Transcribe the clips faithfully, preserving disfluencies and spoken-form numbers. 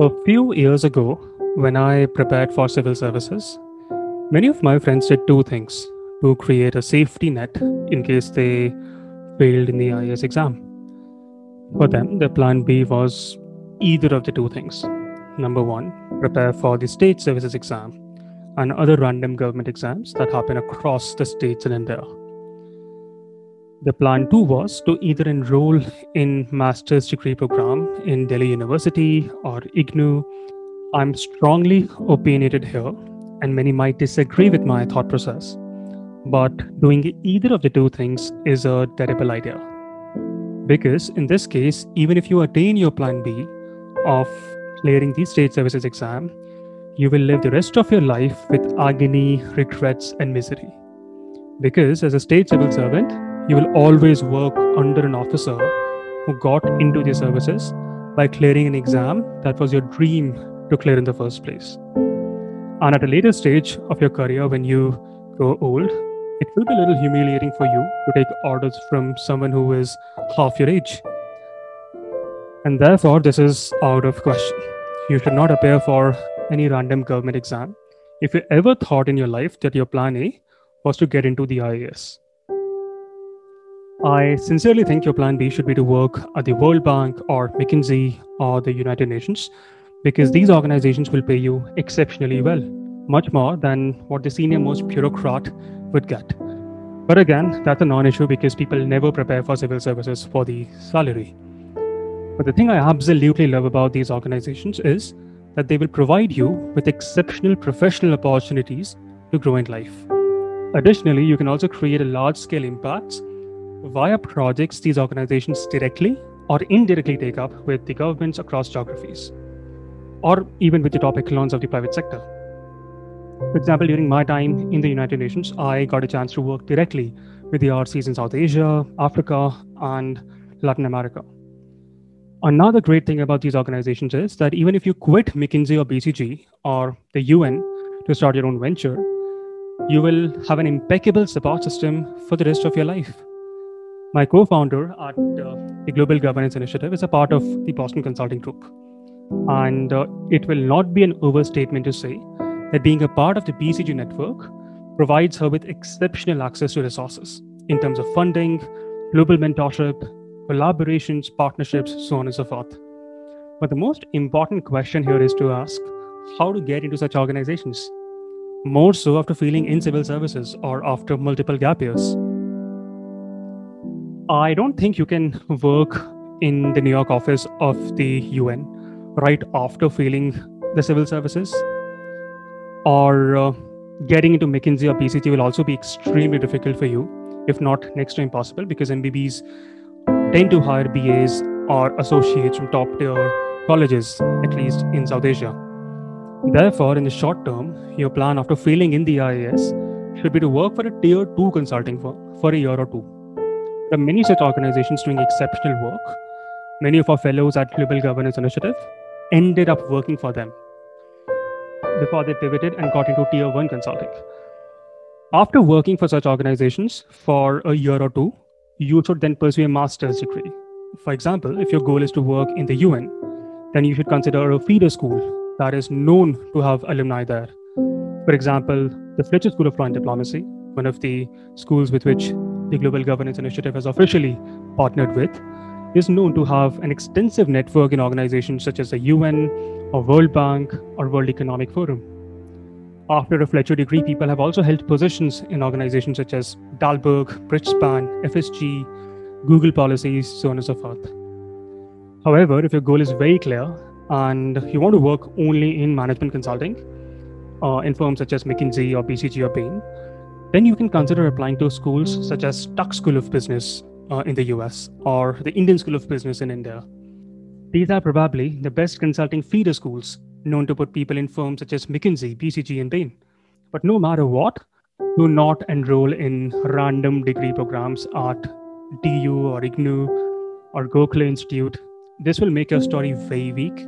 A few years ago, when I prepared for civil services, many of my friends did two things to create a safety net in case they failed in the I A S exam. For them, their plan B was either of the two things. Number one, prepare for the state services exam and other random government exams that happen across the states in India. The plan two was to either enroll in master's degree program in Delhi University or IGNOU. I'm strongly opinionated here, and many might disagree with my thought process, but doing either of the two things is a terrible idea. Because in this case, even if you attain your plan B of clearing the state services exam, you will live the rest of your life with agony, regrets, and misery. Because as a state civil servant, you will always work under an officer who got into the services by clearing an exam that was your dream to clear in the first place. And at a later stage of your career, when you grow old, it will be a little humiliating for you to take orders from someone who is half your age. And therefore, this is out of question. You should not appear for any random government exam if you ever thought in your life that your plan A was to get into the I A S. I sincerely think your plan B should be to work at the World Bank or McKinsey or the United Nations, because these organizations will pay you exceptionally well, much more than what the senior most bureaucrat would get. But again, that's a non-issue because people never prepare for civil services for the salary. But the thing I absolutely love about these organizations is that they will provide you with exceptional professional opportunities to grow in life. Additionally, you can also create a large-scale impact via projects these organizations directly or indirectly take up with the governments across geographies, or even with the top echelons of the private sector. For example, during my time in the United Nations, I got a chance to work directly with the R C Es in South Asia, Africa, and Latin America. Another great thing about these organizations is that even if you quit McKinsey or B C G or the U N to start your own venture, you will have an impeccable support system for the rest of your life. My co-founder at uh, the Global Governance Initiative is a part of the Boston Consulting Group. And uh, it will not be an overstatement to say that being a part of the B C G network provides her with exceptional access to resources in terms of funding, global mentorship, collaborations, partnerships, so on and so forth. But the most important question here is to ask how to get into such organizations, more so after failing in civil services or after multiple gap years. I don't think you can work in the New York office of the U N right after failing the civil services, or uh, getting into McKinsey or B C G will also be extremely difficult for you, if not next to impossible, because M B Bs tend to hire B As or associates from top tier colleges, at least in South Asia. Therefore, in the short term, your plan after failing in the I A S should be to work for a tier two consulting firm for a year or two. There are many such organizations doing exceptional work. Many of our fellows at Global Governance Initiative ended up working for them before they pivoted and got into tier one consulting. After working for such organizations for a year or two, you should then pursue a master's degree. For example, if your goal is to work in the U N, then you should consider a feeder school that is known to have alumni there. For example, the Fletcher School of Law and Diplomacy, one of the schools with which the Global Governance Initiative has officially partnered with, is known to have an extensive network in organizations such as the U N or World Bank or World Economic Forum. After a Fletcher degree, people have also held positions in organizations such as Dalberg, Bridgespan, F S G, Google Policies, so on and so forth. However, if your goal is very clear and you want to work only in management consulting uh, in firms such as McKinsey or B C G or Bain, then you can consider applying to schools such as Tuck School of Business Uh, in the U S or the Indian School of Business in India. These are probably the best consulting feeder schools known to put people in firms such as McKinsey, B C G, and Bain. But no matter what, do not enroll in random degree programs at D U or IGNOU or Gokhale Institute. This will make your story very weak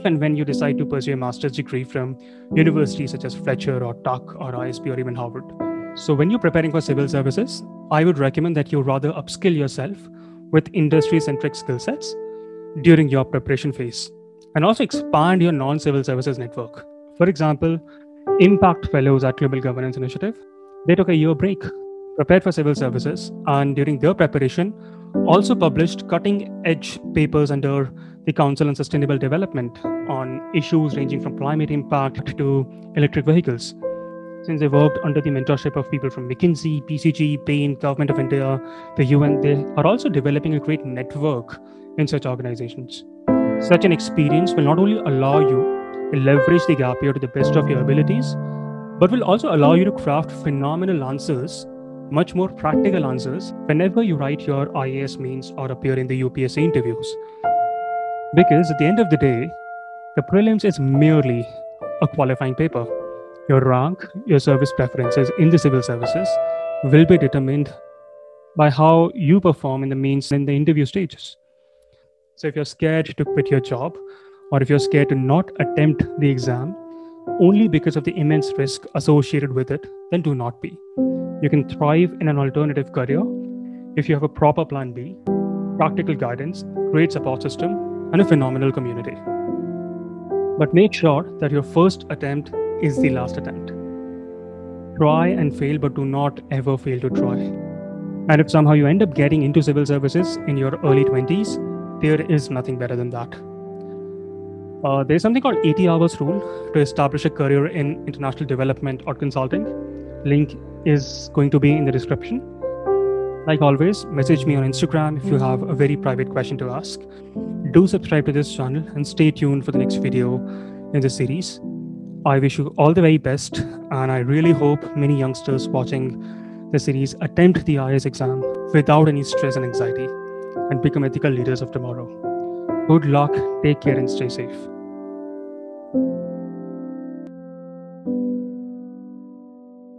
if and when you decide to pursue a master's degree from universities such as Fletcher or Tuck or I S B or even Harvard. So when you're preparing for civil services, I would recommend that you rather upskill yourself with industry-centric skill sets during your preparation phase and also expand your non-civil services network. For example, Impact Fellows at Global Governance Initiative, they took a year break, prepared for civil services, and during their preparation, also published cutting-edge papers under the Council on Sustainable Development on issues ranging from climate impact to electric vehicles. Since they worked under the mentorship of people from McKinsey, P C G, Bain, Government of India, the U N, they are also developing a great network in such organizations. Such an experience will not only allow you to leverage the gap year to the best of your abilities, but will also allow you to craft phenomenal answers, much more practical answers, whenever you write your I A S mains or appear in the U P S C interviews. Because at the end of the day, the prelims is merely a qualifying paper. Your rank, your service preferences in the civil services will be determined by how you perform in the mains and the interview stages. So if you're scared to quit your job, or if you're scared to not attempt the exam only because of the immense risk associated with it, then do not be. You can thrive in an alternative career if you have a proper plan B, practical guidance, great support system, and a phenomenal community. But make sure that your first attempt is the last attempt. Try and fail, but do not ever fail to try. And if somehow you end up getting into civil services in your early twenties, there is nothing better than that. Uh, there's something called eighty hours rule to establish a career in international development or consulting. Link is going to be in the description. Like always, message me on Instagram if you have a very private question to ask. Do subscribe to this channel and stay tuned for the next video in this series. I wish you all the very best, and I really hope many youngsters watching the series attempt the I A S exam without any stress and anxiety and become ethical leaders of tomorrow. Good luck, take care, and stay safe.